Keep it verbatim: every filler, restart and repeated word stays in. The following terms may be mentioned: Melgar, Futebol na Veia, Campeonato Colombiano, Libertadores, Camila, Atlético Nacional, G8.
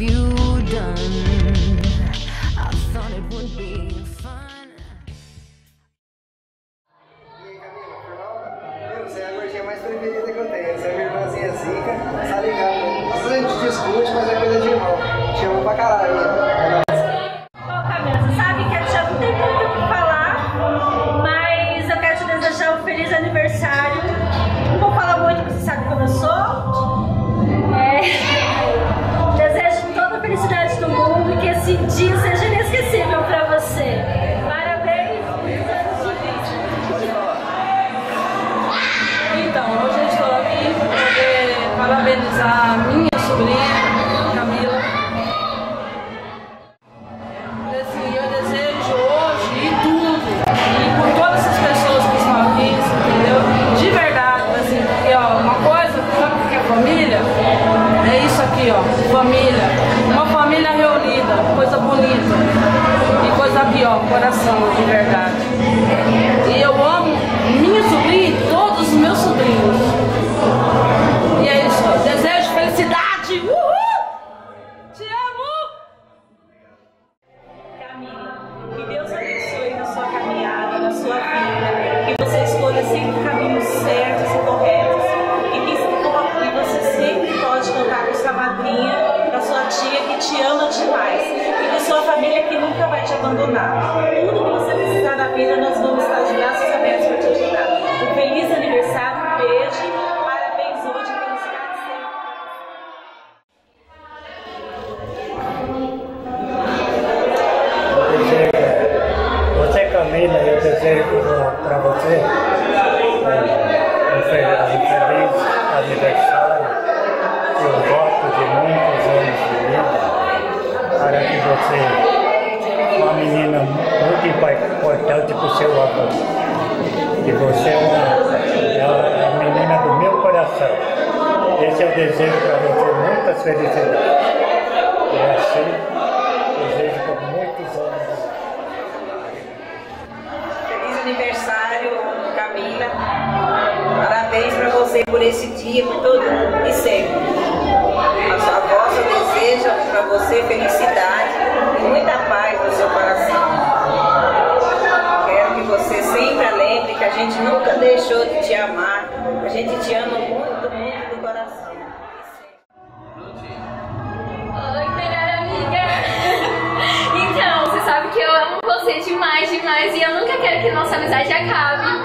you done? I thought it would be fun. E aí, Camila, por favor. Você é a gordinha mais preferida que eu tenho. Você é minha irmãzinha zica, tá ligado? Nossa, a gente discute, mas é coisa de irmão. Te amo pra caralho. Né? Ô, Camila, você sabe que a tia não tem muito o que falar, mas eu quero te desejar um feliz aniversário. Não vou falar muito porque você sabe como eu sou. É... felicidade do mundo e que esse dia seja inesquecível pra você. Parabéns! Então, hoje eu estou aqui para poder parabenizar a minha sobrinha, Camila. Assim, eu desejo hoje e tudo, e por todas essas pessoas que estão aqui, entendeu? De verdade, assim, porque ó, uma coisa, sabe o que é família? É isso aqui, ó, família. Família reunida, coisa bonita e coisa pior, coração de verdade. E eu amo minha sobrinha e todos os meus sobrinhos. E é isso, desejo felicidade. Uhul! Te amo! Camila, que Deus abençoe na sua caminhada, na sua vida, que você escolha sempre caminhos certos e corretos e que você sempre pode contar com sua madrinha, sua tia que te ama demais e da sua família que nunca vai te abandonar. Tudo que você precisar da vida, nós vamos estar de braços abertos para te ajudar. Um feliz aniversário, um beijo, parabéns hoje, felicidade sempre. Você, Camila, eu desejo para você um feliz aniversário. Eu gosto de muitos anos de vida para que você, uma menina muito importante para o seu avô, que você é uma, uma menina do meu coração. Esse é o desejo para você, muitas felicidades. E assim, desejo por muitos anos de vida. Feliz aniversário, Camila. Parabéns para você por esse dia, por todo e sempre. Desejo para você felicidade e muita paz no seu coração. Quero que você sempre lembre que a gente nunca deixou de te amar. A gente te ama muito, muito do coração. Oi, melhor amiga. Então, você sabe que eu amo você demais, demais. E eu nunca quero que nossa amizade acabe.